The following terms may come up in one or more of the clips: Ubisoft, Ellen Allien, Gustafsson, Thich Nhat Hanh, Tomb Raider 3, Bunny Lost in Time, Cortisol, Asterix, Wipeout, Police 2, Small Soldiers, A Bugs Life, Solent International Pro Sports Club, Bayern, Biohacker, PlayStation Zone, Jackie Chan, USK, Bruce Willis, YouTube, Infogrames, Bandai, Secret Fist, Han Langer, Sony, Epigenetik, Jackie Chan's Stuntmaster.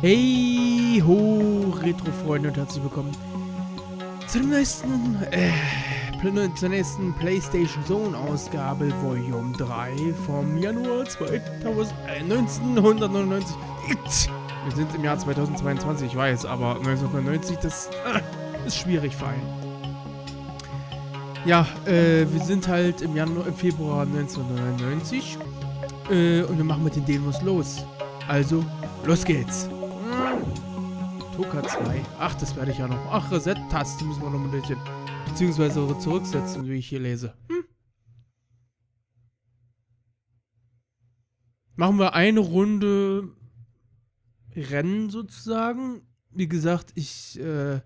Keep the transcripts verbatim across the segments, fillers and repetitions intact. Hey ho, Retro-Freunde, und herzlich willkommen zur nächsten, äh, zur nächsten PlayStation Zone Ausgabe Volume drei vom Januar neunzehnhundertneunundneunzig. Wir sind im Jahr zweitausendzweiundzwanzig, ich weiß, aber neunzehnhundertneunundneunzig, das äh, ist schwierig für einen. Ja, äh, wir sind halt im, Januar, im Februar neunzehnhundertneunundneunzig äh, und wir machen mit den Demos los. Also, los geht's! TOCA zwei. Ach, das werde ich ja noch. Ach, Reset-Taste müssen wir noch ein bisschen. Beziehungsweise zurücksetzen, wie ich hier lese. Hm? Machen wir eine Runde Rennen sozusagen. Wie gesagt, ich... Äh,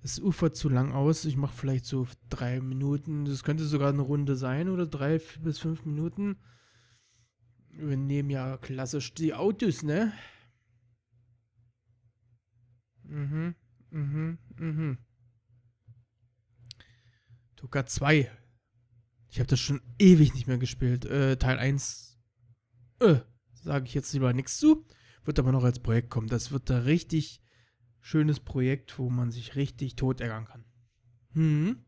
das ufert zu lang aus. Ich mache vielleicht so drei Minuten. Das könnte sogar eine Runde sein, oder? Drei bis fünf Minuten. Wir nehmen ja klassisch die Autos, ne? Mhm, mhm, mhm. TOCA zwei. Ich habe das schon ewig nicht mehr gespielt. Äh, Teil eins. Äh, sage ich jetzt lieber nichts zu. Wird aber noch als Projekt kommen. Das wird da richtig schönes Projekt, wo man sich richtig tot ärgern kann. Hm.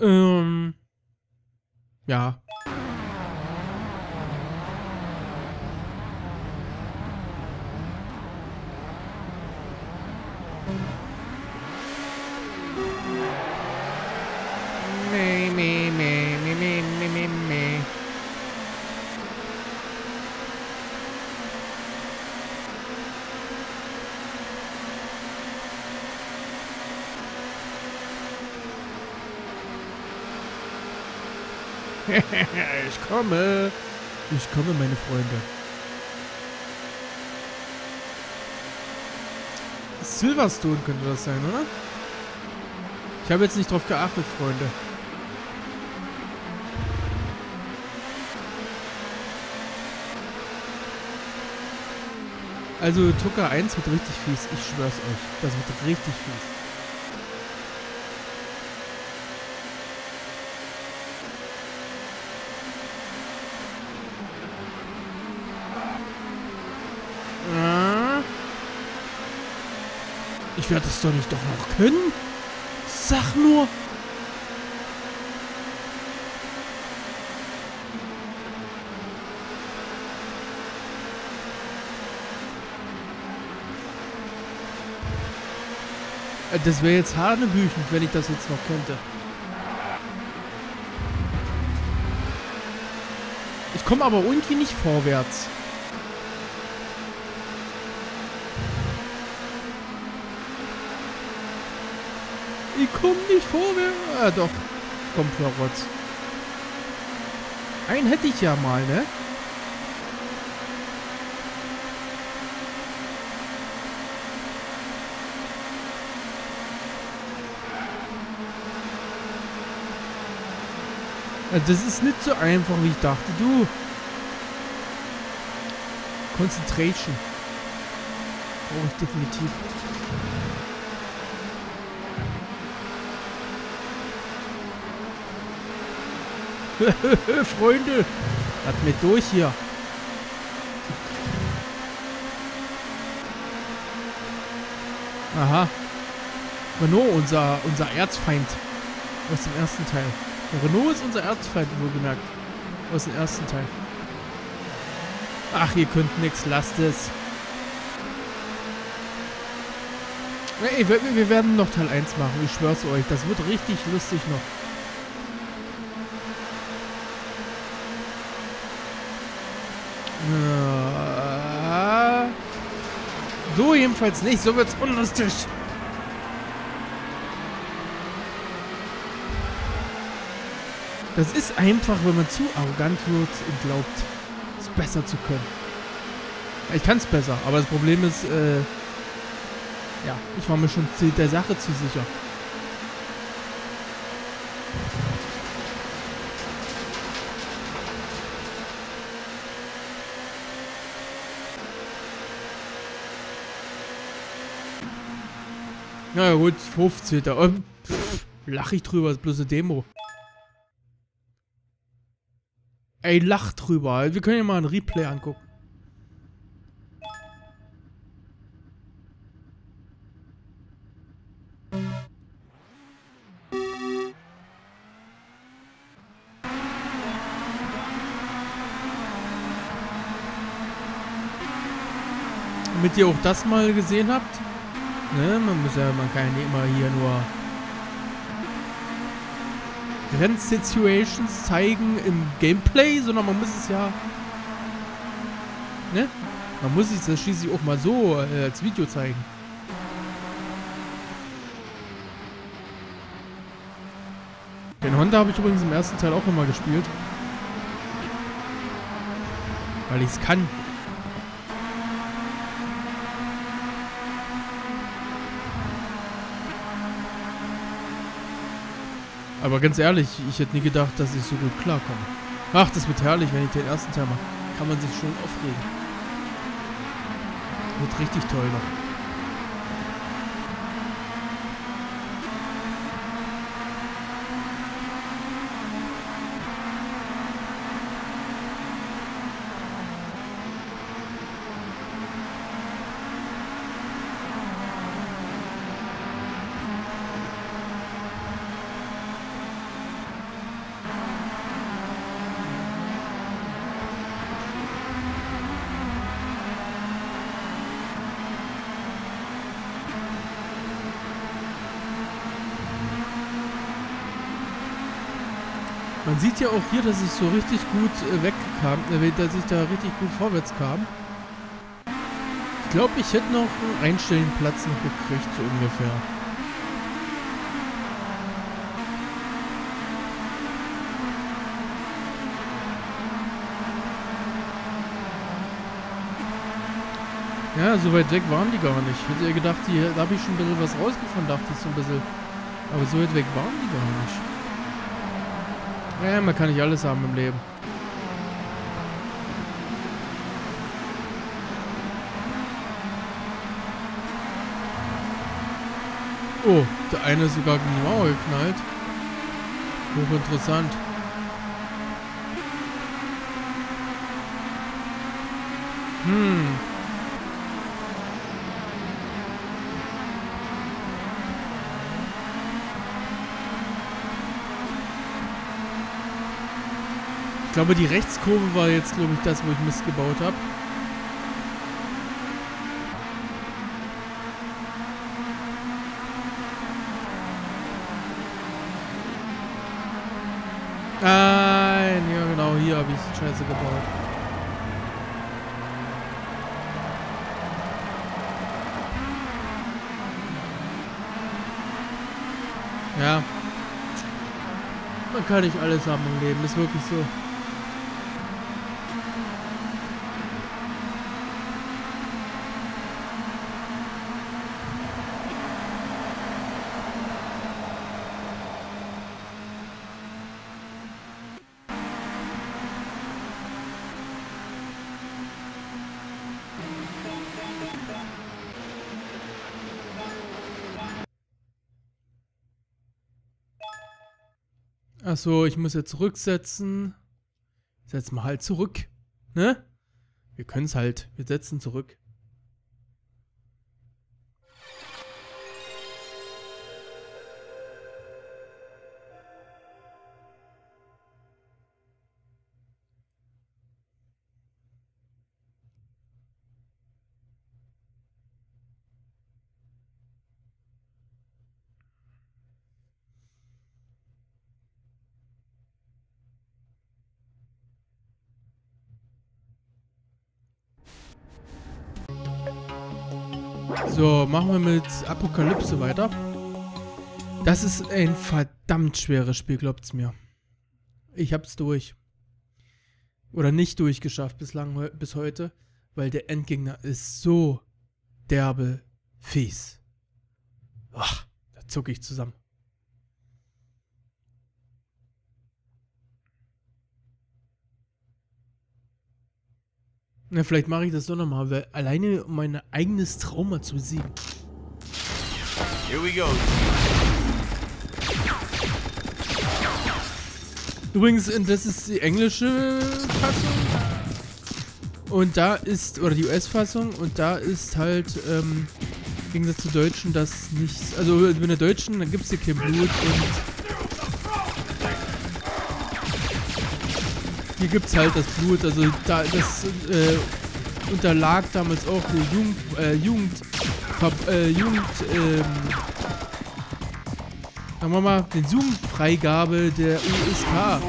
Ähm. Ja. Ich komme. Ich komme, meine Freunde. Silverstone könnte das sein, oder? Ich habe jetzt nicht drauf geachtet, Freunde. Also TOCA eins wird richtig fies. Ich schwör's euch. Das wird richtig fies. Ich werde das doch nicht doch noch können. Sag nur. Das wäre jetzt hanebüchend, wenn ich das jetzt noch könnte. Ich komme aber irgendwie nicht vorwärts. Ich komm nicht vorwärts. Ah, doch. Komm, Florotz. Einen hätte ich ja mal, ne? Das ist nicht so einfach, wie ich dachte. Du. Concentration. Brauche ich definitiv. Freunde, hat mir durch hier. Aha. Renault, unser, unser Erzfeind. Aus dem ersten Teil. Renault ist unser Erzfeind, wohlgemerkt. Aus dem ersten Teil. Ach, ihr könnt nix, lasst es. Ey, wir werden noch Teil eins machen, ich schwör's euch. Das wird richtig lustig noch. So jedenfalls nicht, so wird's unlustig. Das ist einfach, wenn man zu arrogant wird und glaubt, es besser zu können. Ich kann's besser, aber das Problem ist, äh, ja, ich war mir schon der Sache zu sicher. Na ja, gut, fünfzehn. Da um, lach ich drüber, ist bloß eine Demo. Ey, lach drüber. Wir können ja mal ein Replay angucken. damit ihr auch das mal gesehen habt. Ne, man muss ja, man kann ja nicht immer hier nur Grenzsituations zeigen im Gameplay, sondern man muss es ja, ne, man muss es ja schließlich auch mal so äh, als Video zeigen. Den Honda habe ich übrigens im ersten Teil auch nochmal gespielt. Weil ich es kann. Aber ganz ehrlich, ich hätte nie gedacht, dass ich so gut klarkomme. Ach, das wird herrlich, wenn ich den ersten Teil mache. Kann man sich schon aufregen. Wird richtig toll noch. Man sieht ja auch hier, dass ich so richtig gut äh, wegkam, äh, dass ich da richtig gut vorwärts kam. Ich glaube, ich hätte noch einen Einstellenplatz noch gekriegt, so ungefähr. Ja, so weit weg waren die gar nicht. Ich hätte ja gedacht, die, da habe ich schon ein bisschen was rausgefunden, dachte ich so ein bisschen. Aber so weit weg waren die gar nicht. Ja, man kann nicht alles haben im Leben. Oh, der eine ist sogar gegen die Mauer geknallt. Hochinteressant. Hm. Ich glaube, die Rechtskurve war jetzt, glaube ich, das, wo ich Mist gebaut habe. Nein, ja genau, hier habe ich die Scheiße gebaut. Ja. Man kann nicht alles haben im Leben, ist wirklich so. Achso, ich muss jetzt zurücksetzen. Setzen wir halt zurück. Ne? Wir können es halt. Wir setzen zurück. So, machen wir mit Apokalypse weiter. Das ist ein verdammt schweres Spiel, glaubt's mir. Ich hab's durch. Oder nicht durchgeschafft bislang, bis heute, weil der Endgegner ist so derbe fies. Ach, da zucke ich zusammen. Na, vielleicht mache ich das doch nochmal, weil alleine um mein eigenes Trauma zu siegen. Here we go. Übrigens, das ist die englische Fassung. Und da ist, oder die U S-Fassung, und da ist halt, ähm, im Gegensatz zu Deutschen, das nichts. Also mit der Deutschen, dann gibt es hier kein Blut und hier gibt es halt das Blut, also da das äh, unterlag damals auch der Jugend, äh, Jugend, äh, Jugend, ähm, sagen wir mal, den Jugendfreigabe der U S K.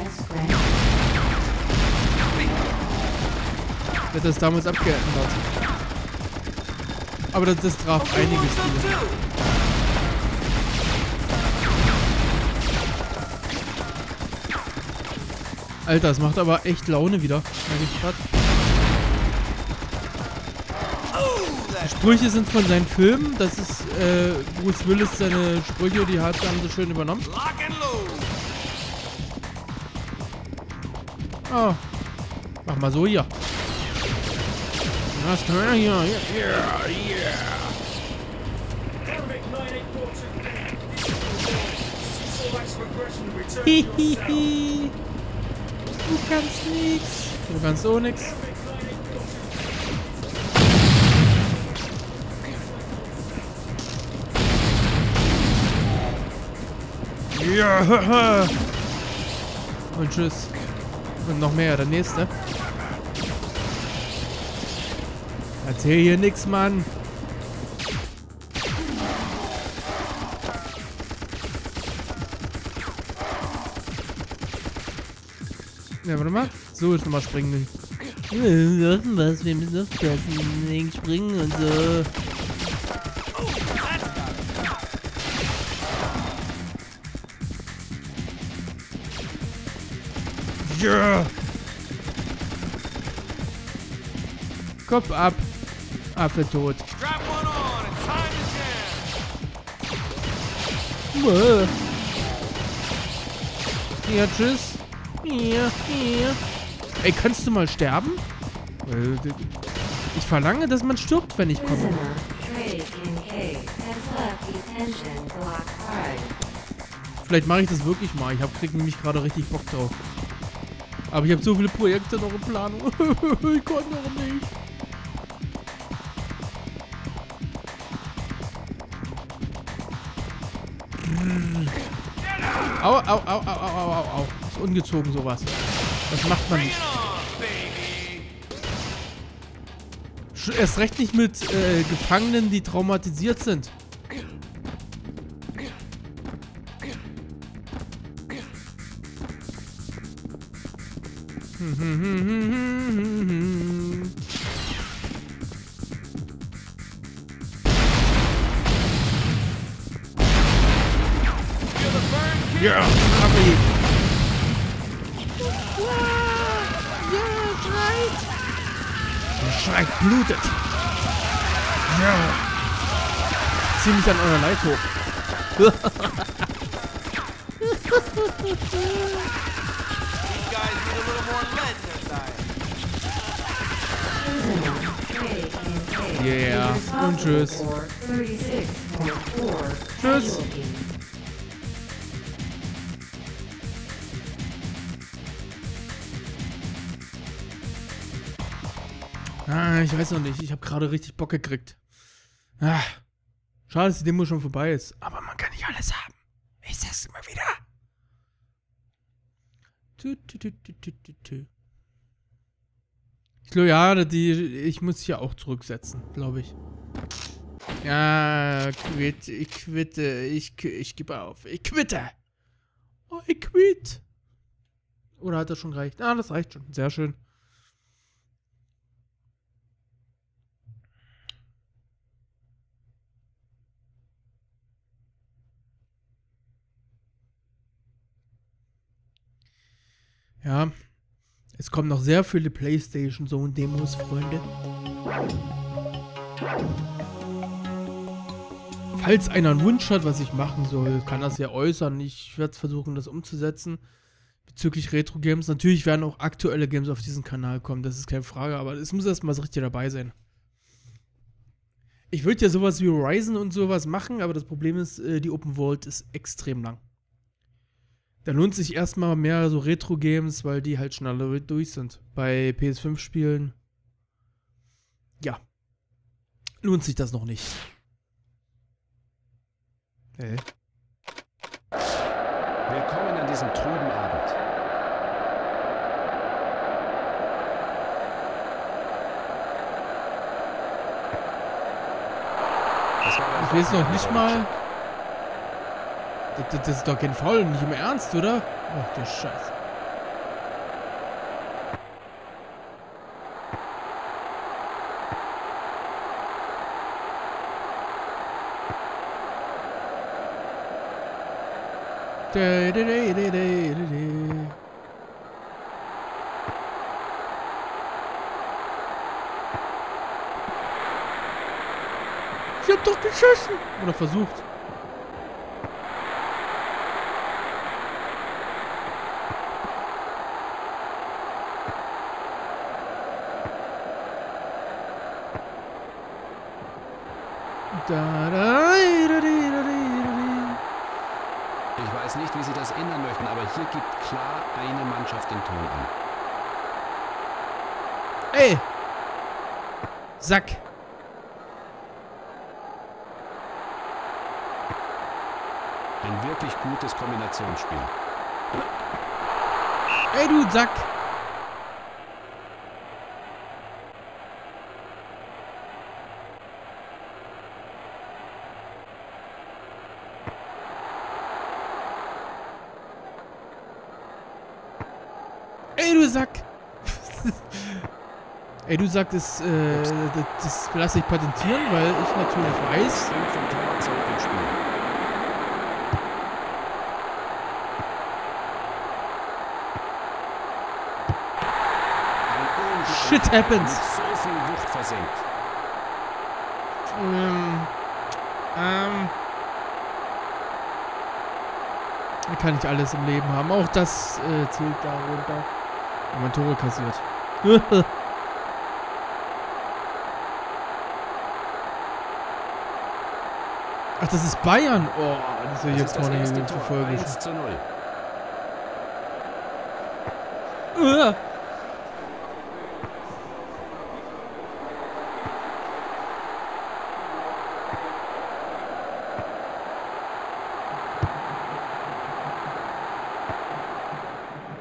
Der hat das damals abgeändert. Aber das, das traf einige Spiele. Alter, das macht aber echt Laune wieder. Die Sprüche sind von seinen Filmen. Das ist äh, Bruce Willis, seine Sprüche, die hat dann so schön übernommen. Ah, mach mal so hier. Das kann hier. Yeah, yeah. Hihihi. Du kannst nix. Du kannst auch nix. Ja, und tschüss. Und noch mehr, der nächste. Erzähl hier nix, Mann. Ja, warte mal. So, jetzt nochmal springen. Wir dürfen was, wir müssen aufpassen. Wegen springen und so. Ja! Kopf ab! Affe tot. Wow. Ja, tschüss. Ja, ja. Ey, kannst du mal sterben? Ich verlange, dass man stirbt, wenn ich komme. Vielleicht mache ich das wirklich mal. Ich habe nämlich gerade richtig Bock drauf. Aber ich habe so viele Projekte noch in Planung. Ich konnte noch nicht. Au, au, au, au, au, au, au. Ist ungezogen sowas. Das macht man nicht. Erst recht nicht mit äh, Gefangenen, die traumatisiert sind. Ja, yeah, Abi! Ja, schreit! Schreit, blutet! Ja! Yeah. Zieh mich an euer Leid hoch! Yeah! Und tschüss! Tschüss! Ah, ich weiß noch nicht. Ich habe gerade richtig Bock gekriegt. Ah, schade, dass die Demo schon vorbei ist. Aber man kann nicht alles haben. Ich sag's immer wieder. Tü, tü, tü, tü, tü, tü. Ich glaube, ja, die, ich muss hier auch zurücksetzen, glaube ich. Ja, quitt, ich quitte. Ich, ich gebe auf. Ich quitte. Oh, ich quitt. Oder hat das schon gereicht? Ah, das reicht schon. Sehr schön. Ja, es kommen noch sehr viele PlayStation Zone Demos, Freunde. Falls einer einen Wunsch hat, was ich machen soll, kann das ja äußern. Ich werde versuchen, das umzusetzen. Bezüglich Retro Games. Natürlich werden auch aktuelle Games auf diesen Kanal kommen, das ist keine Frage, aber es muss erstmal so richtig dabei sein. Ich würde ja sowas wie Horizon und sowas machen, aber das Problem ist, die Open World ist extrem lang. Da lohnt sich erstmal mehr so Retro-Games, weil die halt schneller durch sind. Bei P S fünf-Spielen, ja, lohnt sich das noch nicht. Hey. Willkommen an diesem trüben Abend. Ich weiß noch nicht mal. Das, das ist doch kein Foul, nicht im Ernst, oder? Ach, der Scheiße. Da, da, da, da, da, da, da. Ich hab doch geschossen! Oder versucht. Da, da, da, da, da, da. Ich weiß nicht, wie Sie das ändern möchten, aber hier gibt klar eine Mannschaft den Ton an. Ey! Sack! Ein wirklich gutes Kombinationsspiel. Ey, du Sack! Ey, du Sack! Ey, du Sack, das, äh, das lasse ich patentieren, weil ich natürlich weiß... Shit happens. So viel Wucht versenkt. Ähm. Ähm. Man kann nicht alles im Leben haben. Auch das äh, zählt darunter. Wenn man Tore kassiert. Ach, das ist Bayern. Oh, das will ich jetzt gar nicht in der Folge. eins zu null.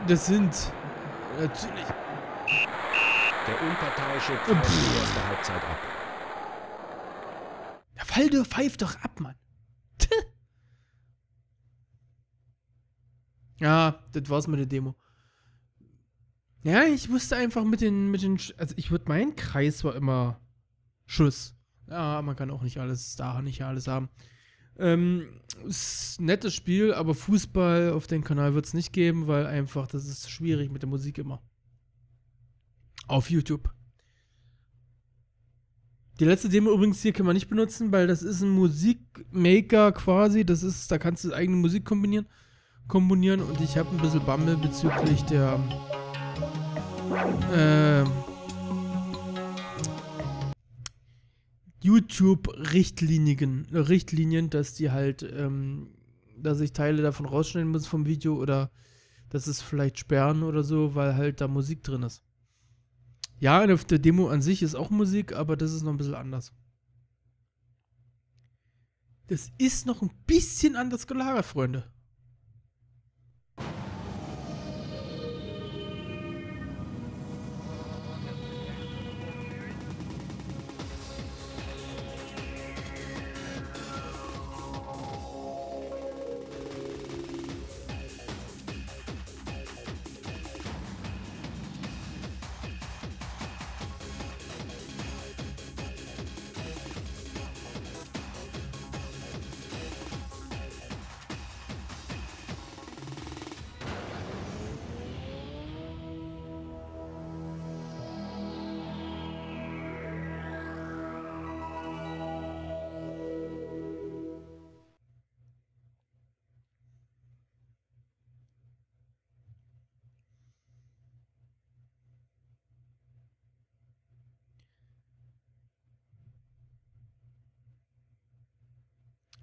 Das sind natürlich der unparteiische Pfeil aus der Halbzeit ab. Der Faldo pfeift doch ab, Mann. Ja, das war's mit der Demo. Ja, ich wusste einfach mit den, mit den, also ich würde, mein Kreis war immer Schuss. Ja, man kann auch nicht alles da, nicht alles haben. Ähm, ist ein nettes Spiel, aber Fußball auf den Kanal wird es nicht geben, weil einfach, das ist schwierig mit der Musik immer. Auf YouTube. Die letzte Demo übrigens hier kann man nicht benutzen, weil das ist ein Musikmaker quasi, das ist, da kannst du eigene Musik kombinieren, kombinieren und ich habe ein bisschen Bammel bezüglich der äh, YouTube-Richtlinien, Richtlinien, dass die halt, ähm, dass ich Teile davon rausschneiden muss vom Video oder dass es vielleicht sperren oder so, weil halt da Musik drin ist. Ja, auf der Demo an sich ist auch Musik, aber das ist noch ein bisschen anders. Das ist noch ein bisschen anders gelagert, Freunde.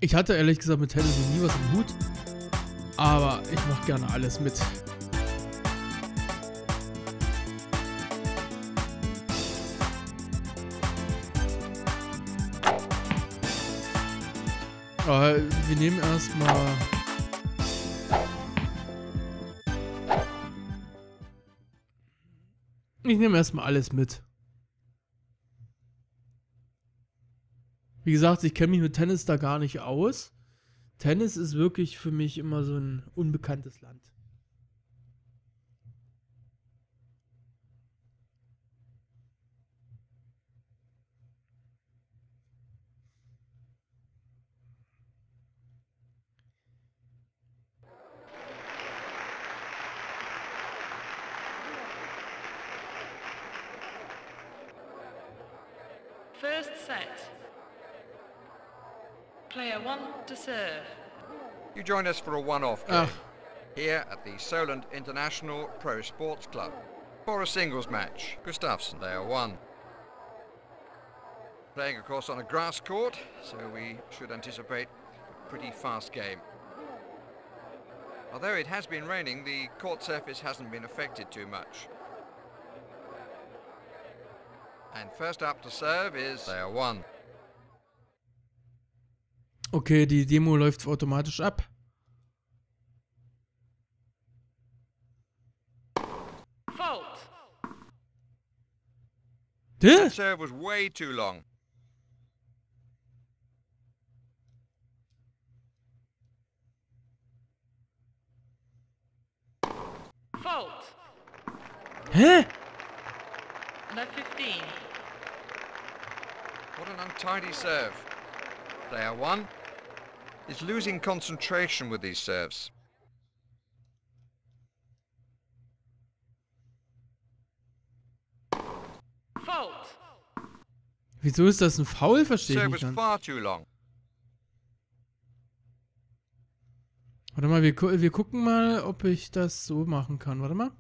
Ich hatte ehrlich gesagt mit Tennis nie was im Hut, aber ich mache gerne alles mit. Aber wir nehmen erstmal. Ich nehme erstmal alles mit. Wie gesagt, ich kenne mich mit Tennis da gar nicht aus. Tennis ist wirklich für mich immer so ein unbekanntes Land. First set. Player one to serve. You join us for a one-off game oh. here at the Solent International Pro Sports Club for a singles match. Gustafsson, player one. Playing, of course, on a grass court, so we should anticipate a pretty fast game. Although it has been raining, the court surface hasn't been affected too much. And first up to serve is player one. Okay, die Demo läuft automatisch ab. Fault. The serve was way too long. Fault. Hä? Number fifteen. What an untidy serve. Player one. Is losing concentration with these serves. Fault. Wieso ist das ein Foul? Verstehe ich nicht. Warte mal, wir, gu wir gucken mal, ob ich das so machen kann. Warte mal.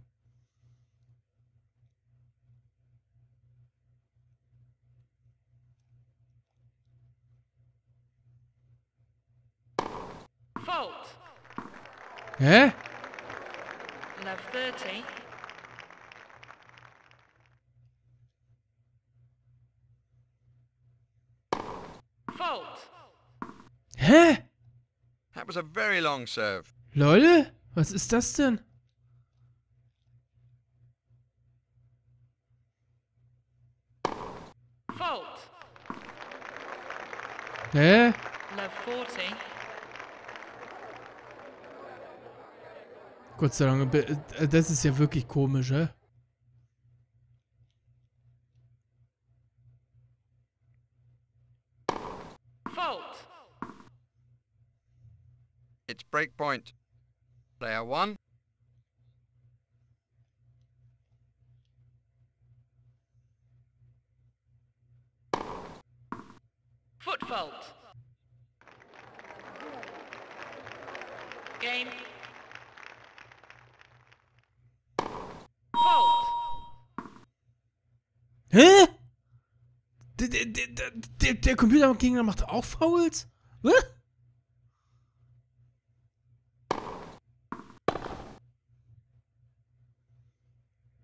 Hä? dreißig. Fault. Hä? That was a very long serve. Leute, was ist das denn? Fault. Hä? vierzig. Gott sei Dank, das ist ja wirklich komisch, hä? Fault. It's breakpoint. Player one. Foot fault. Game. Hä? Der, der, der, der, der Computergegner macht auch Fouls? Hä?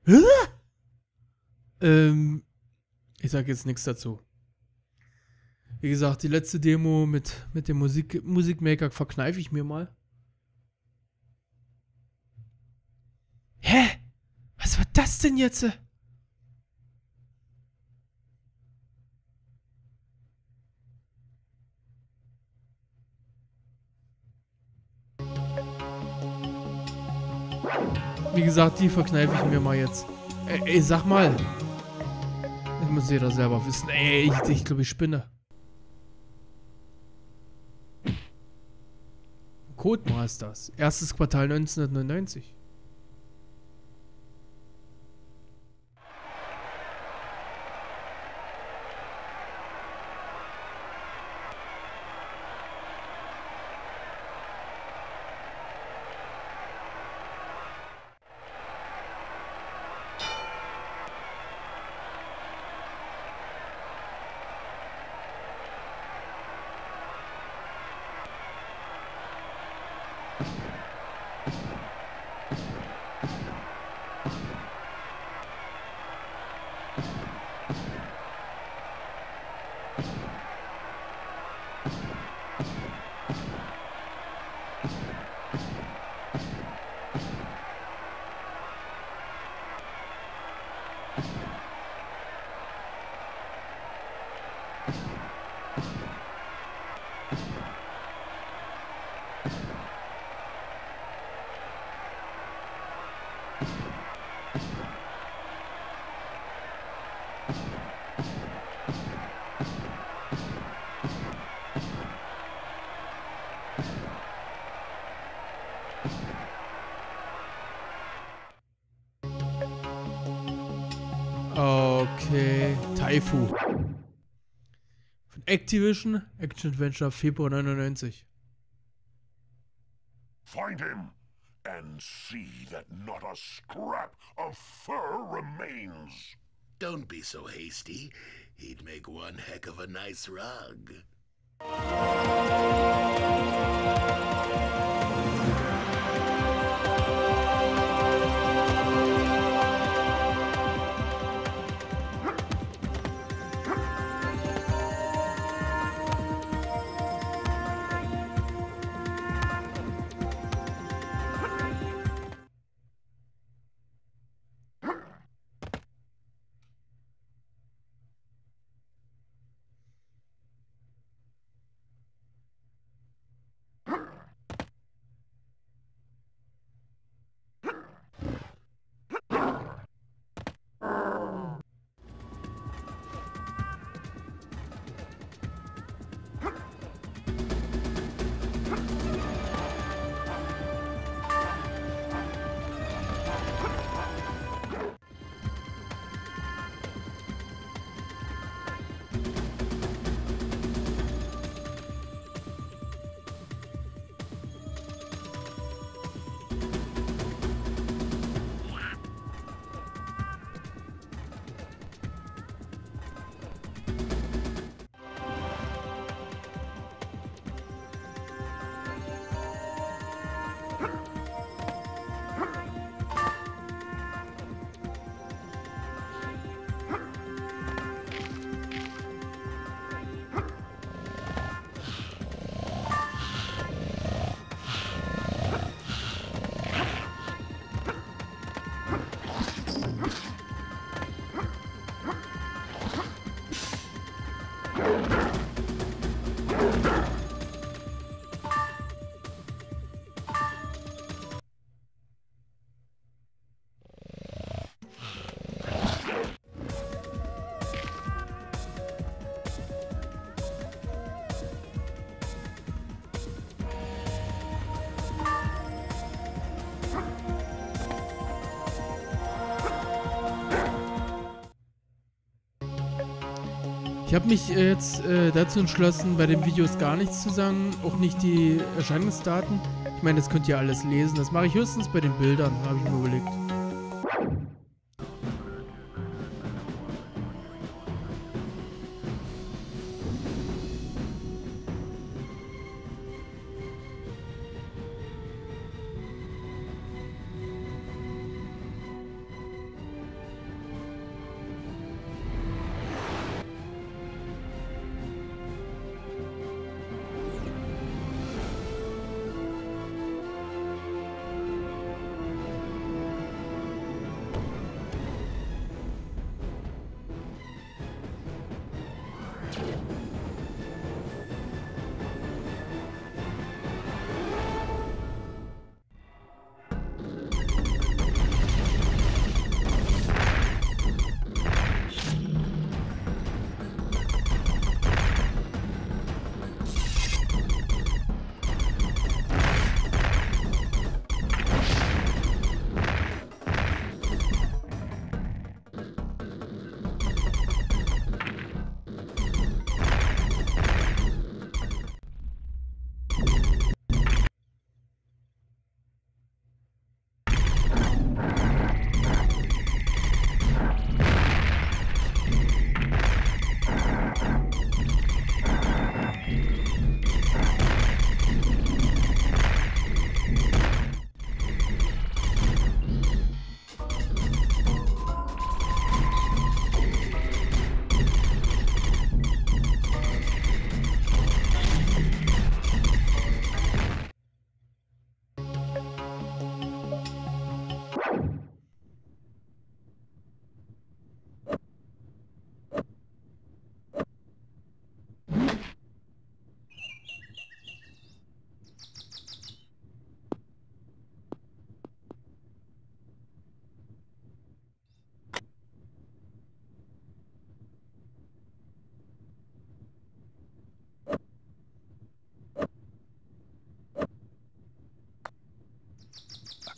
Hä? Ähm, ich sag jetzt nichts dazu. Wie gesagt, die letzte Demo mit, mit dem Musik, Musikmaker verkneife ich mir mal. Hä? Was war das denn jetzt? Wie gesagt, die verkneife ich mir mal jetzt. Ey, ey, sag mal. Das muss jeder selber wissen. Ey, ich, ich glaube, ich spinne. Codemasters. Erstes Quartal neunzehnhundertneunundneunzig. Waifu. Von Activision, Action Adventure, Februar neunundneunzig. Find him and see that not a scrap of fur remains. Don't be so hasty. He'd make one heck of a nice rug. Ich habe mich jetzt äh, dazu entschlossen, bei den Videos gar nichts zu sagen, auch nicht die Erscheinungsdaten. Ich meine, das könnt ihr alles lesen. Das mache ich höchstens bei den Bildern, habe ich mir überlegt.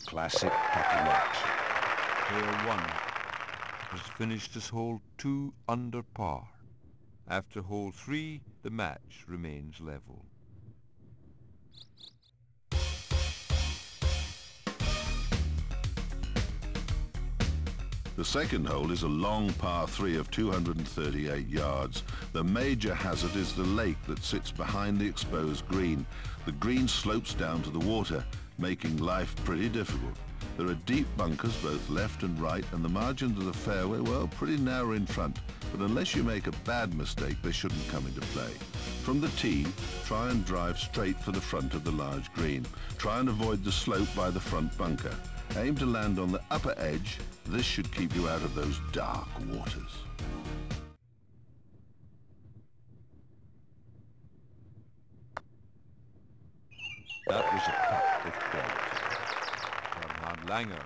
Classic copy match. Player one. has finished his hole two under par. After hole three, the match remains level. The second hole is a long par three of two hundred thirty-eight yards. The major hazard is the lake that sits behind the exposed green. The green slopes down to the water, making life pretty difficult. There are deep bunkers both left and right, and the margins of the fairway, well, pretty narrow in front, but unless you make a bad mistake, they shouldn't come into play. From the tee, try and drive straight for the front of the large green. Try and avoid the slope by the front bunker. Aim to land on the upper edge. This should keep you out of those dark waters. That was a cut with quality from Han Langer.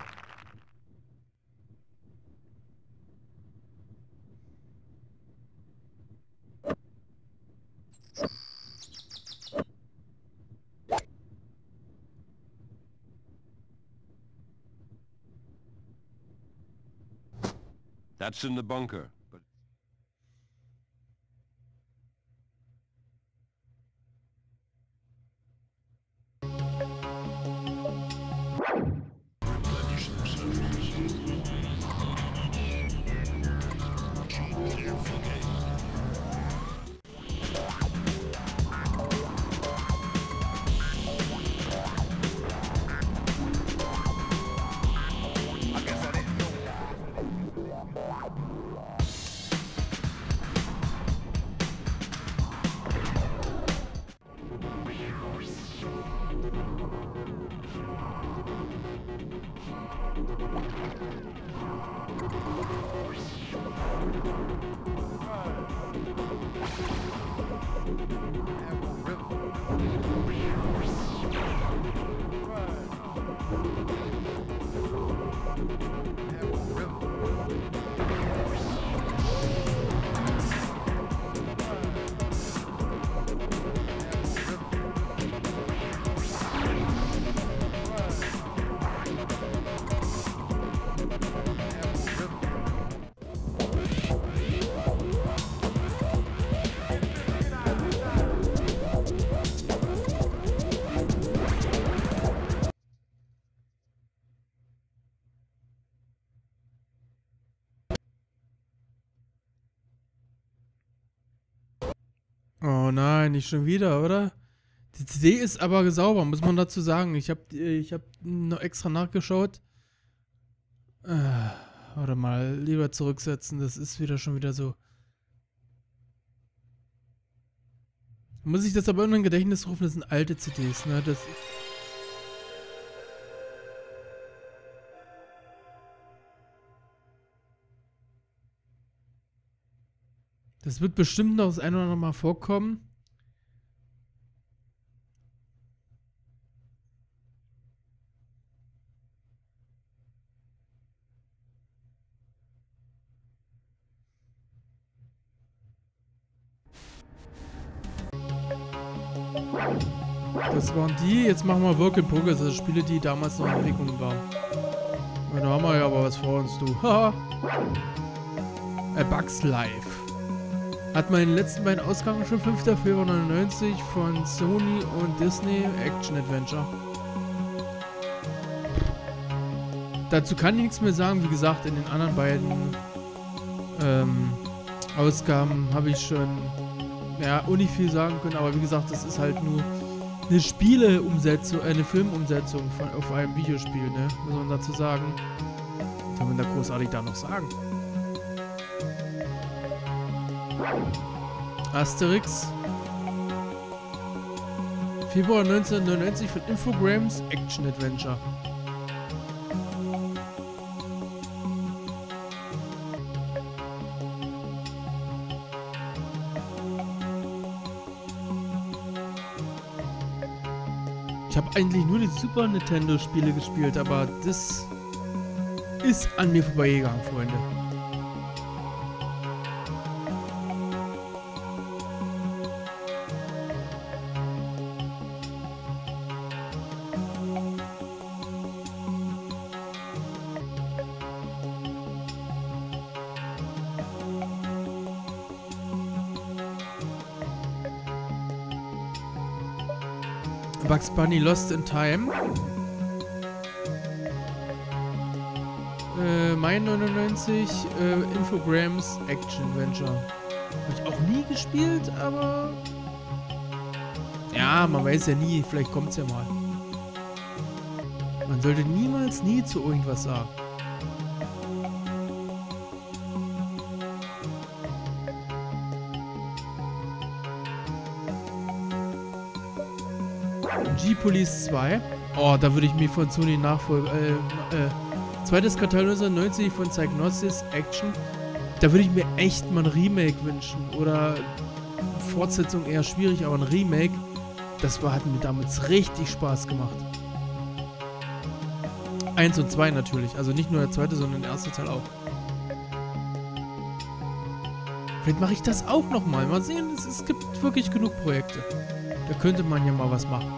That's in the bunker. But oh nein, nicht schon wieder, oder? Die C D ist aber sauber, muss man dazu sagen. Ich habe ich hab noch extra nachgeschaut. Äh, warte mal, lieber zurücksetzen, das ist wieder schon wieder so. Muss ich das aber in mein Gedächtnis rufen, das sind alte C Ds, ne? Das... Das wird bestimmt noch das ein oder andere Mal vorkommen. Das waren die, jetzt machen wir Work in Progress, also Spiele, die damals noch in Entwicklung waren. Ja, da haben wir ja aber was vor uns, du. Haha. A Bugs Life. Hat man in den letzten beiden Ausgaben schon fünfter Februar neunundneunzig von Sony und Disney Action Adventure. Dazu kann ich nichts mehr sagen, wie gesagt, in den anderen beiden ähm, Ausgaben habe ich schon ja, auch nicht viel sagen können, aber wie gesagt, das ist halt nur eine Spieleumsetzung, äh, eine Filmumsetzung von, auf einem Videospiel, ne? Muss man dazu sagen. Was kann man da großartig da noch sagen? Asterix. Februar neunzehnhundertneunundneunzig von Infogrames Action Adventure. Ich habe eigentlich nur die Super Nintendo Spiele gespielt, aber das ist an mir vorbeigegangen, Freunde. Bugs Bunny Lost in Time. Äh, mein neunundneunzig, äh, Infogrames Action Adventure. Habe ich auch nie gespielt, aber... Ja, man weiß ja nie, vielleicht kommt's ja mal. Man sollte niemals nie zu irgendwas sagen. Police zwei. Oh, da würde ich mir von Sony nachfolgen. Äh, äh, zweites Quartal neunzehnhundertneunzig von Psygnosis Action. Da würde ich mir echt mal ein Remake wünschen. Oder Fortsetzung eher schwierig, aber ein Remake. Das war, hat mir damals richtig Spaß gemacht. Eins und zwei natürlich. Also nicht nur der zweite, sondern der erste Teil auch. Vielleicht mache ich das auch nochmal. Mal sehen, es, es gibt wirklich genug Projekte. Da könnte man ja mal was machen.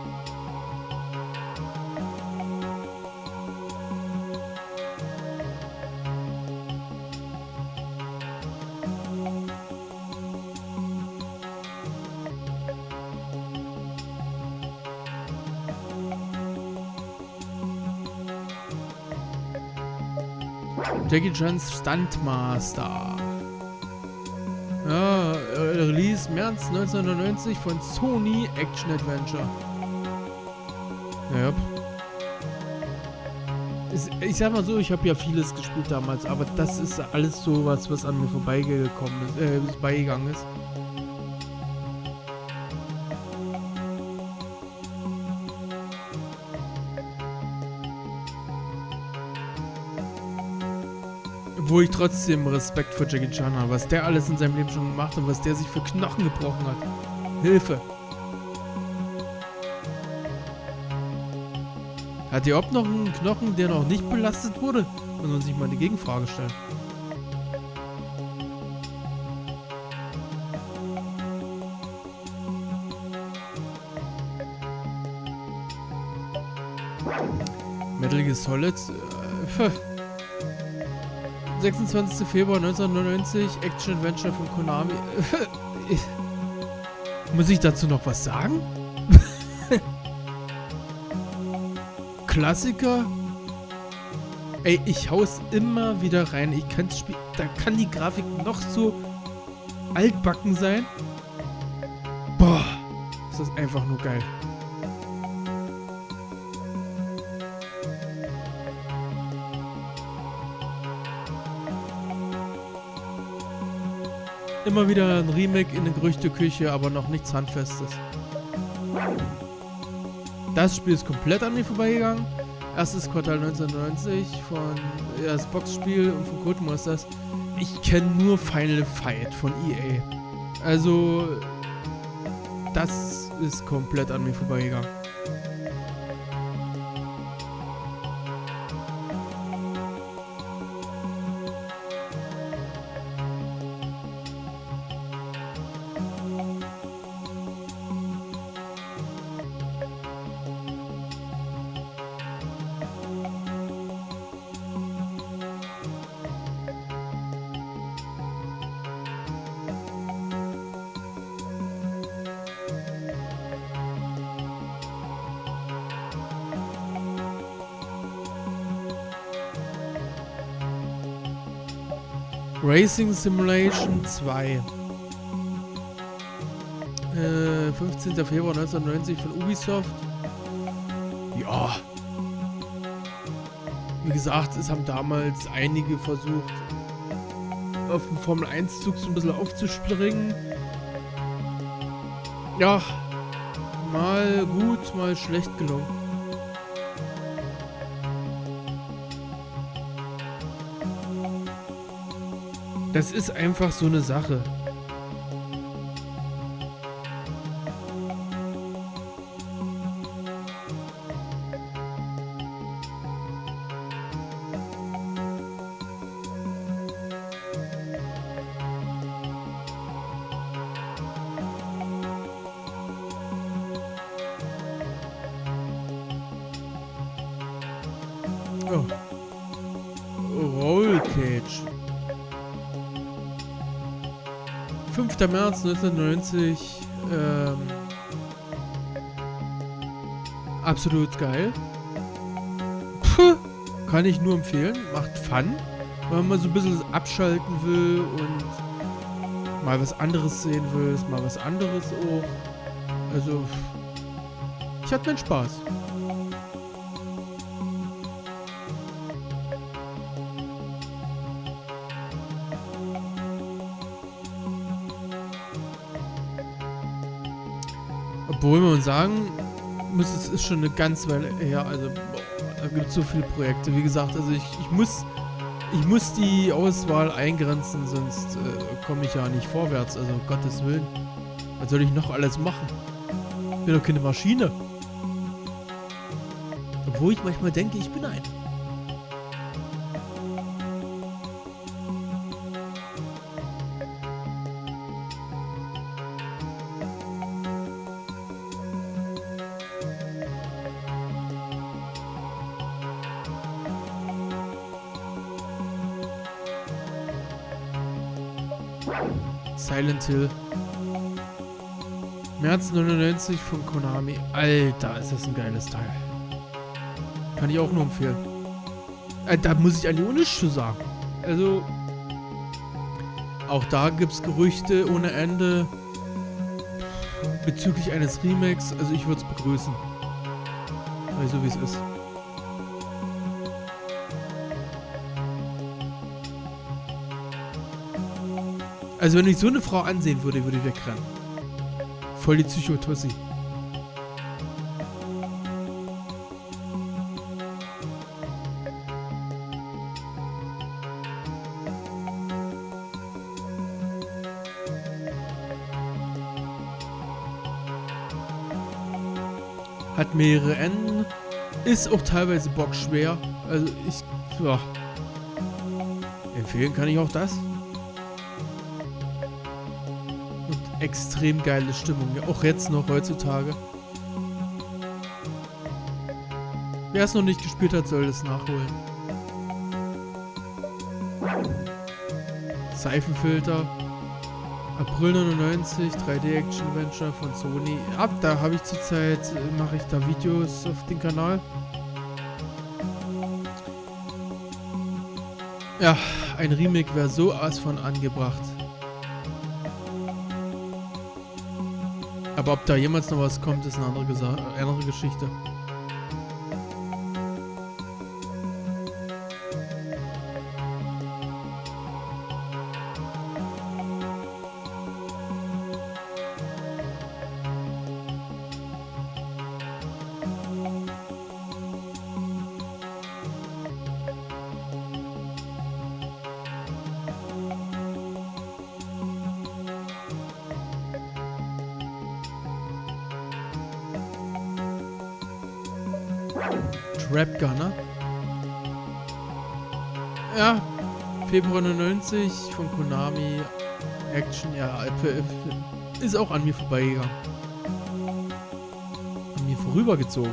Jackie Chan's Stuntmaster. Ja, Release März neunzehnhundertneunzig von Sony Action Adventure. Ja, es, ich sag mal so, ich habe ja vieles gespielt damals, aber das ist alles so was, was an mir vorbeigekommen ist, äh, vorbeigegangen ist. Wo ich trotzdem Respekt vor Jackie Chan habe, was der alles in seinem Leben schon gemacht und was der sich für Knochen gebrochen hat. Hilfe! Hat der ob noch einen Knochen, der noch nicht belastet wurde? Muss man sich mal eine Gegenfrage stellen. Metal Gear Solid? Äh, sechsundzwanzigster Februar neunzehnhundertneunundneunzig, Action Adventure von Konami. Muss ich dazu noch was sagen? Klassiker? Ey, ich hau's immer wieder rein. Ich kann's spielen. Da kann die Grafik noch so altbacken sein. Boah, ist das einfach nur geil. Immer wieder ein Remake in der Gerüchteküche, aber noch nichts Handfestes. Das Spiel ist komplett an mir vorbeigegangen. Erstes Quartal neunzehnhundertneunzig von ja, das Boxspiel und von Codemasters. Ich kenne nur Final Fight von E A. Also, das ist komplett an mir vorbeigegangen. Racing Simulation zwei. Äh, fünfzehnter Februar neunzehnhundertneunzig von Ubisoft. Ja. Wie gesagt, es haben damals einige versucht, auf den Formel eins Zug so ein bisschen aufzuspringen. Ja. Mal gut, mal schlecht gelungen. Das ist einfach so eine Sache. Oh. Roll Cage. fünfter März neunzehnhundertneunzig, ähm, Absolut geil. Puh, kann ich nur empfehlen. Macht Fun, wenn man mal so ein bisschen abschalten will und mal was anderes sehen will. Ist mal was anderes auch. Also, ich hatte meinen Spaß. Obwohl man sagen muss, es ist schon eine ganze Weile her, also da gibt es so viele Projekte, wie gesagt, also ich, ich, muss, ich muss die Auswahl eingrenzen, sonst äh, komme ich ja nicht vorwärts, also um Gottes Willen, was soll ich noch alles machen? Ich bin doch keine Maschine. Obwohl ich manchmal denke, ich bin eine. Until. März neunundneunzig von Konami. Alter, ist das ein geiles Teil. Kann ich auch nur empfehlen. Äh, da muss ich eigentlich auch nichts zu sagen. Also, auch da gibt es Gerüchte ohne Ende bezüglich eines Remakes. Also, ich würde es begrüßen. Also, wie es ist. Also wenn ich so eine Frau ansehen würde, würde ich wegrennen. Voll die Psychotussi. Hat mehrere Enden. Ist auch teilweise bockschwer. Also ich... Ja. Empfehlen kann ich auch das. Extrem geile Stimmung, ja, auch jetzt noch heutzutage. Wer es noch nicht gespielt hat, soll es nachholen. Seifenfilter, April neunundneunzig, drei D Action Adventure von Sony. Ab da habe ich zurzeit, mache ich da Videos auf den Kanal. Ja, ein Remake wäre so was von angebracht. Aber ob da jemals noch was kommt, ist eine andere, Gesa- andere Geschichte. Rapgunner. Ja, Februar neunundneunzig von Konami. Action, ja, ist auch an mir vorbeigegangen. An mir vorübergezogen.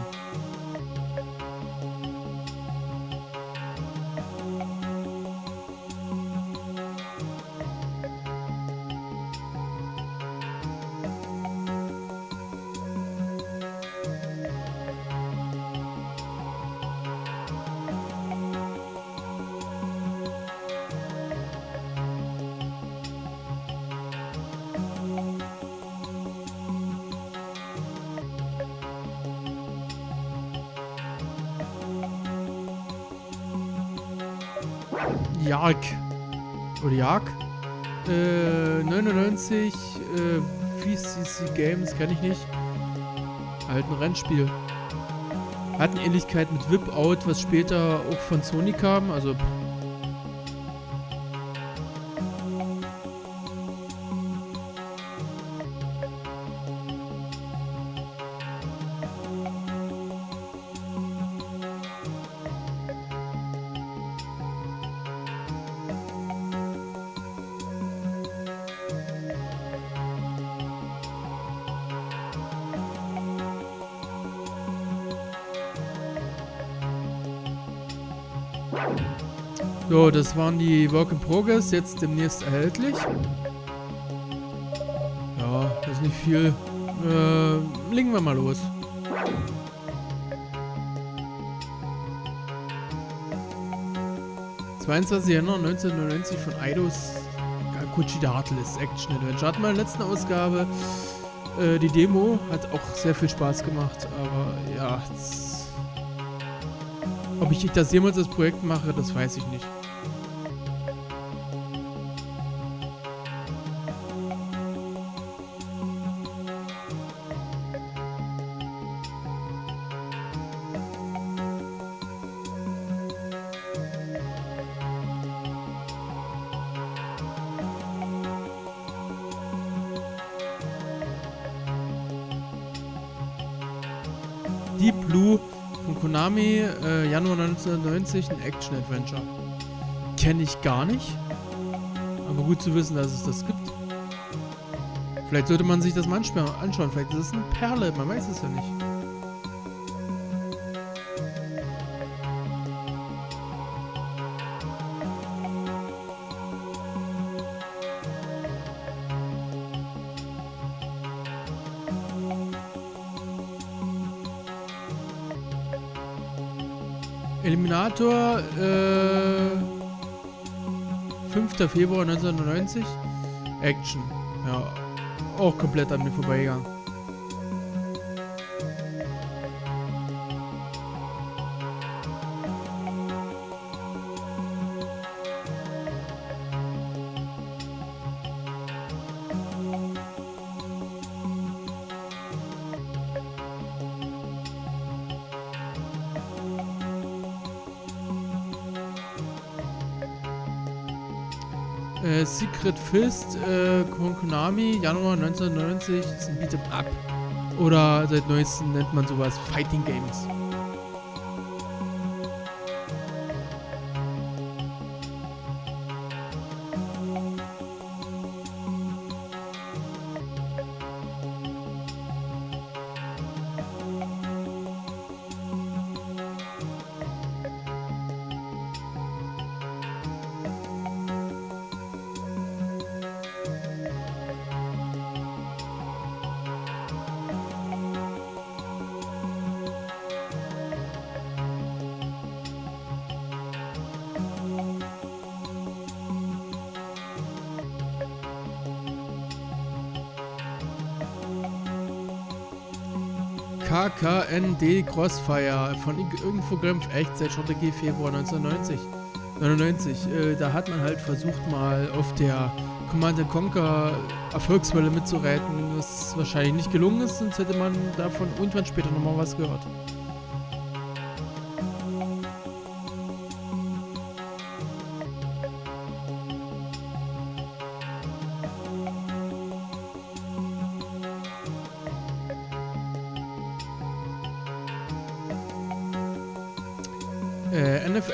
Jark oder Jark äh, neunundneunzig äh, V C C Games, kenne ich nicht. Halt ein Rennspiel. Hat eine Ähnlichkeit mit Wipeout, was später auch von Sony kam, also so, das waren die Work in Progress, jetzt demnächst erhältlich. Ja, das ist nicht viel. Äh, legen wir mal los. zweiundzwanzigster Januar neunzehnhundertneunundneunzig von Eidos. Gakuchi der Heartless Action Adventure. Hatten wir in der letzten Ausgabe äh, die Demo. Hat auch sehr viel Spaß gemacht, aber ja. Ob ich das jemals als Projekt mache, das weiß ich nicht. Konami, äh, Januar neunzehnhundertneunzig, ein Action-Adventure. Kenne ich gar nicht. Aber gut zu wissen, dass es das gibt. Vielleicht sollte man sich das mal anschauen. Vielleicht ist es eine Perle, man weiß es ja nicht. Eliminator, äh, fünfter Februar neunzehnhundertneunzig, Action, ja, auch komplett an mir vorbeigegangen. Secret Fist äh, von Konami, Januar neunzehnhundertneunzig, ist ein Beat'em Up. Oder seit neuestem nennt man sowas Fighting Games. K N D Crossfire von Infogrames, Echtzeitstrategie, Februar neunzehnhundertneunundneunzig. Äh, da hat man halt versucht, mal auf der Command and Conquer Erfolgswelle mitzureiten, was wahrscheinlich nicht gelungen ist, sonst hätte man davon irgendwann später nochmal was gehört.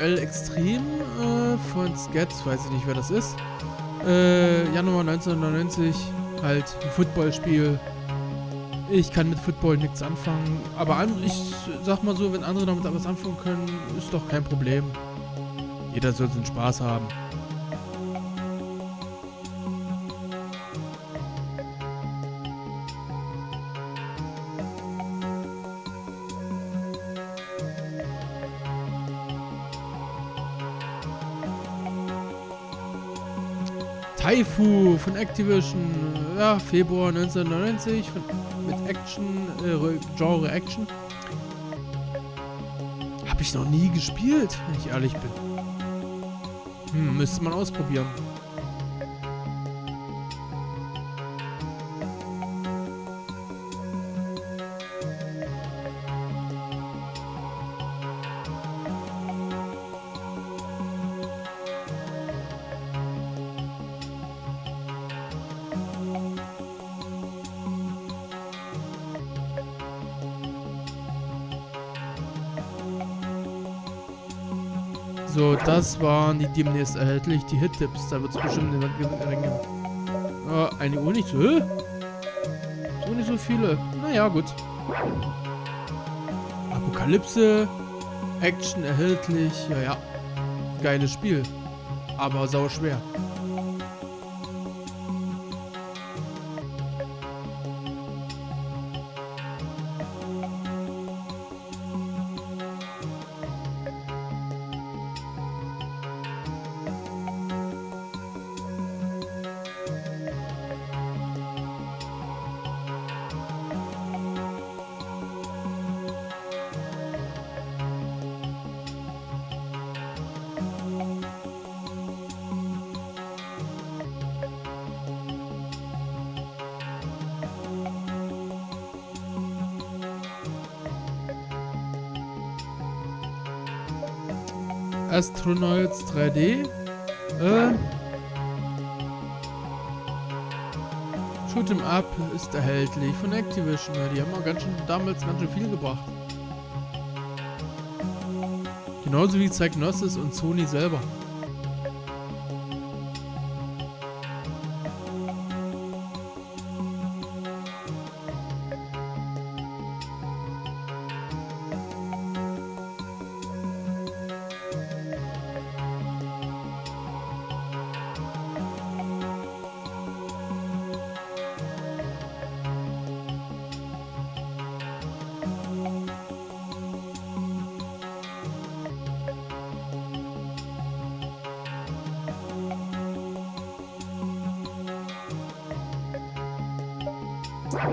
Extrem äh, von Skat, weiß ich nicht, wer das ist. Äh, Januar neunzehnhundertneunundneunzig, halt ein Footballspiel. Ich kann mit Football nichts anfangen, aber an, ich sag mal so, wenn andere damit was anfangen können, ist doch kein Problem. Jeder soll seinen Spaß haben. Taifu von Activision, ja, Februar neunzehnhundertneunundneunzig, von, mit Action, äh, Genre Action. Hab ich noch nie gespielt, wenn ich ehrlich bin. Hm, müsste man ausprobieren. So, das waren die demnächst erhältlich, die Hit-Tipps, da wird es bestimmt jemand geringer. Oh, eine Uhr nicht so, hä? So nicht so viele. Naja, gut. Apokalypse, Action erhältlich, ja ja. Geiles Spiel, aber sau schwer. Astronauts drei D. Äh. Shoot'em Up ist erhältlich von Activision. Ja, die haben auch ganz schön, damals ganz schön viel gebracht. Genauso wie Psygnosis und Sony selber.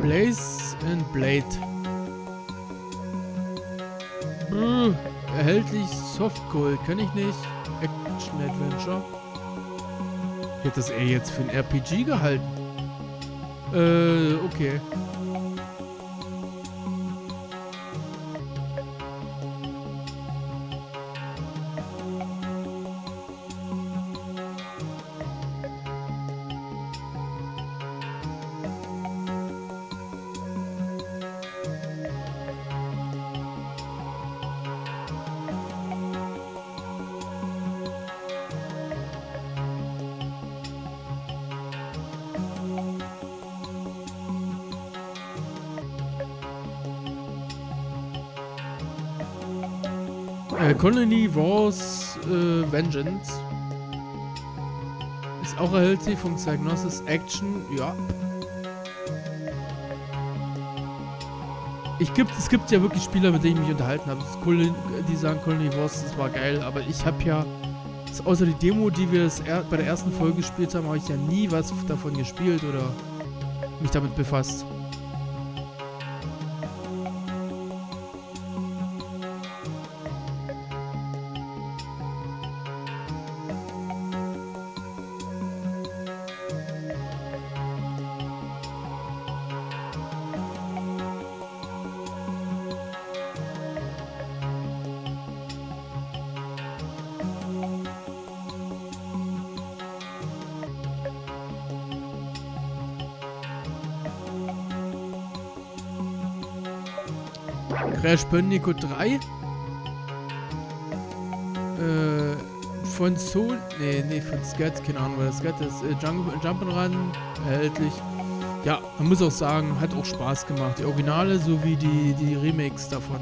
Blaze and Blade. Brr, erhältlich Softgold, kann ich nicht. Action Adventure. Ich hätte das eher jetzt für ein R P G gehalten. Äh, okay. Colony Wars äh, Vengeance ist auch erhältlich von Psygnosis Action, ja. Ich gibt, es gibt ja wirklich Spieler, mit denen ich mich unterhalten habe. Cool, die sagen Colony Wars, das war geil, aber ich habe ja, außer die Demo, die wir das er, bei der ersten Folge gespielt haben, habe ich ja nie was davon gespielt oder mich damit befasst. Crash Bandicoot drei äh, von Sol, nee, nee, von Skat, keine Ahnung, weil das Skat ist, äh, Jump'n'Run, erhältlich. Ja, man muss auch sagen, hat auch Spaß gemacht, die Originale sowie die, die Remakes davon.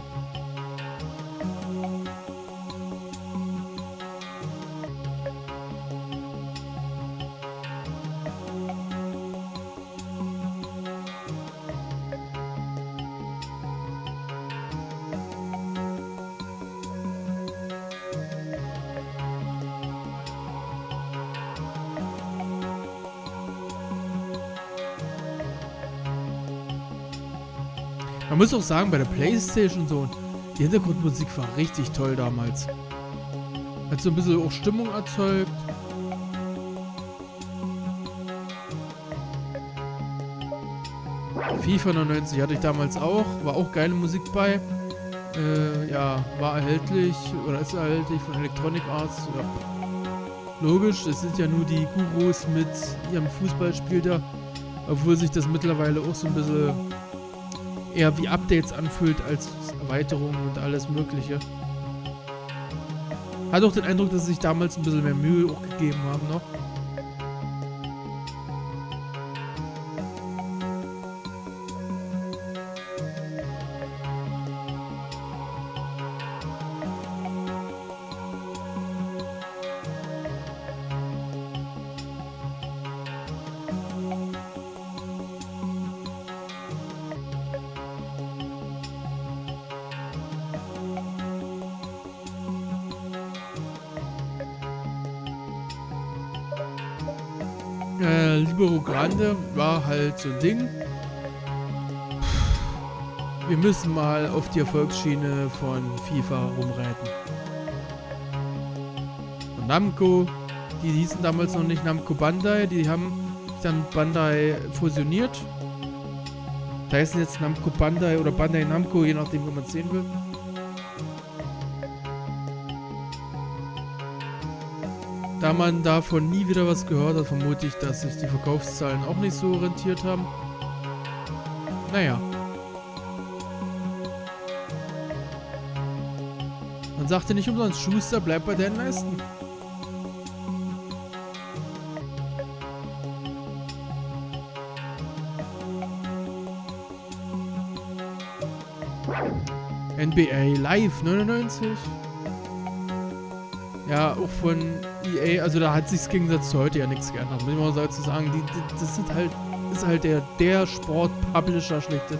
Man muss auch sagen, bei der PlayStation Zone, die Hintergrundmusik war richtig toll damals. Hat so ein bisschen auch Stimmung erzeugt. FIFA neunundneunzig hatte ich damals auch, war auch geile Musik bei. Äh, ja, war erhältlich oder ist erhältlich von Electronic Arts. Ja. Logisch, das sind ja nur die Gurus mit ihrem Fußballspiel da, obwohl sich das mittlerweile auch so ein bisschen eher wie Updates anfühlt als Erweiterungen und alles mögliche. Hat auch den Eindruck, dass sie sich damals ein bisschen mehr Mühe auch gegeben haben noch. Äh, Libero Grande war halt so ein Ding. Puh. Wir müssen mal auf die Erfolgsschiene von FIFA rumreiten. Und Namco, die hießen damals noch nicht Namco Bandai, die haben dann Bandai fusioniert. Da heißen jetzt Namco Bandai oder Bandai Namco, je nachdem, wie man es sehen will. Da man davon nie wieder was gehört hat, vermute ich, dass sich die Verkaufszahlen auch nicht so rentiert haben. Naja. Man sagte nicht umsonst, Schuster bleibt bei deinen Leisten. N B A Live neunundneunzig. Ja, auch von E A, also da hat sich's im Gegensatz zu heute ja nichts geändert, muss ich mal dazu sagen. Die, die, das sind halt, ist halt der, der Sport-Publisher schlechthin.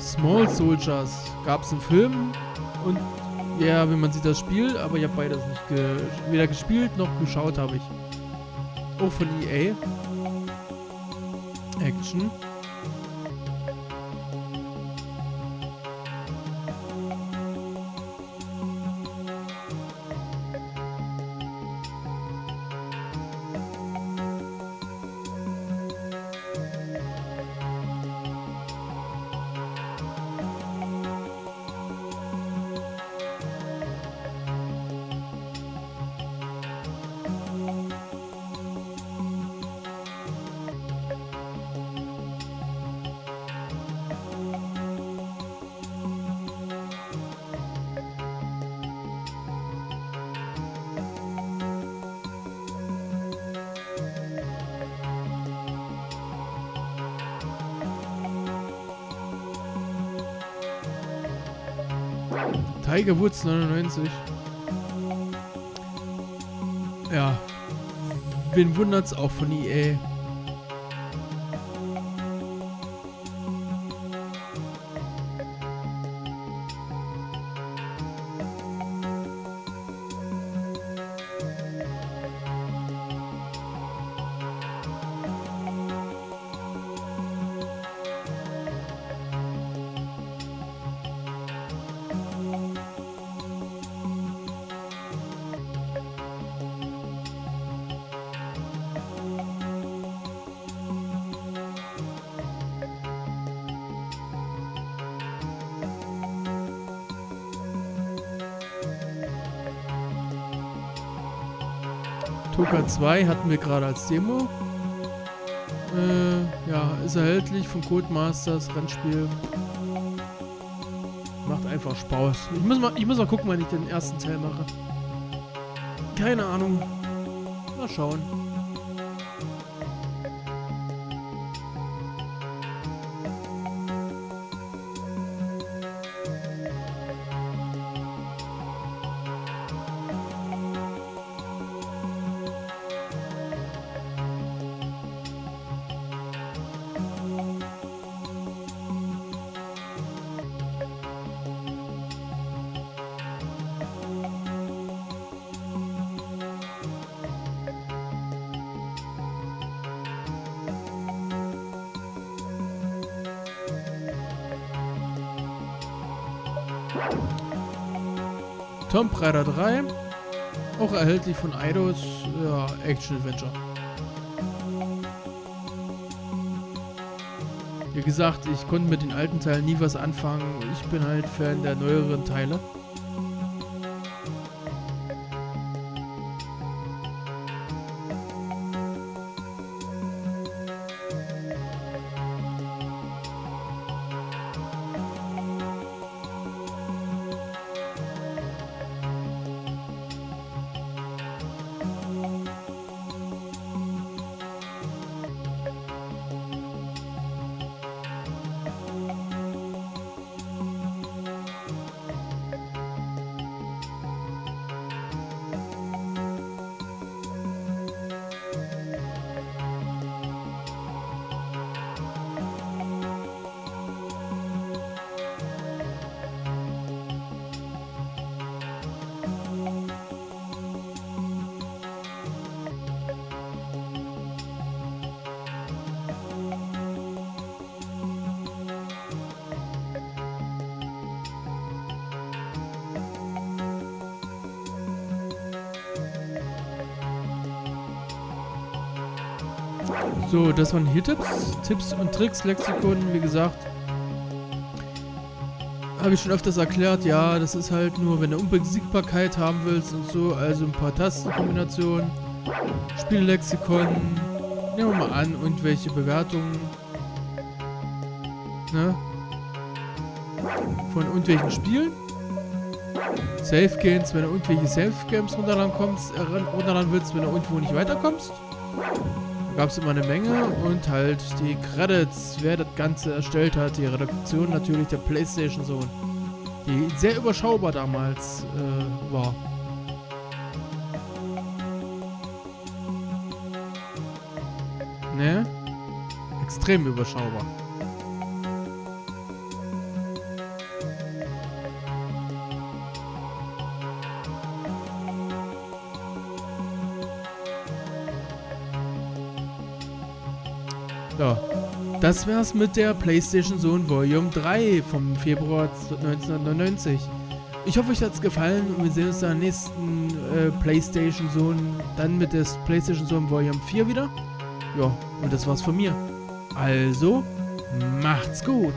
Small Soldiers gab es einen Film und ja, wenn man sieht, das Spiel, aber ich habe beides nicht ge weder gespielt noch geschaut habe ich. Auch von E A. Action. Tiger Woods neunundneunzig. Ja. Wen wundert's, auch von E A. TOCA zwei hatten wir gerade als Demo. Äh, ja, ist erhältlich von Codemasters, Rennspiel. Macht einfach Spaß. Ich muss mal, ich muss mal gucken, wann ich den ersten Teil mache. Keine Ahnung. Mal schauen. Tomb Raider drei, auch erhältlich von Eidos, ja, Action Adventure. Wie gesagt, ich konnte mit den alten Teilen nie was anfangen, ich bin halt Fan der neueren Teile. So, das waren hier Tipps. Tipps und Tricks, Lexikon, wie gesagt. Habe ich schon öfters erklärt, ja, das ist halt nur, wenn du Unbesiegbarkeit haben willst und so, also ein paar Tastenkombinationen, Spiellexikon, nehmen wir mal an, irgendwelche Bewertungen, ne? Von irgendwelchen Spielen. Safe Games, wenn du irgendwelche Safe Games runterladen kommst, äh, runterladen willst, wenn du irgendwo nicht weiterkommst. Da gab es immer eine Menge und halt die Credits, wer das Ganze erstellt hat, die Redaktion natürlich der PlayStation Zone, die sehr überschaubar damals äh, war. Ne? Extrem überschaubar. Ja, das wär's mit der PlayStation Zone Volume drei vom Februar neunzehnhundertneunundneunzig. Ich hoffe, euch hat's gefallen und wir sehen uns dann nächsten äh, PlayStation Zone, dann mit der PlayStation Zone Volume vier wieder. Ja, und das war's von mir. Also, macht's gut!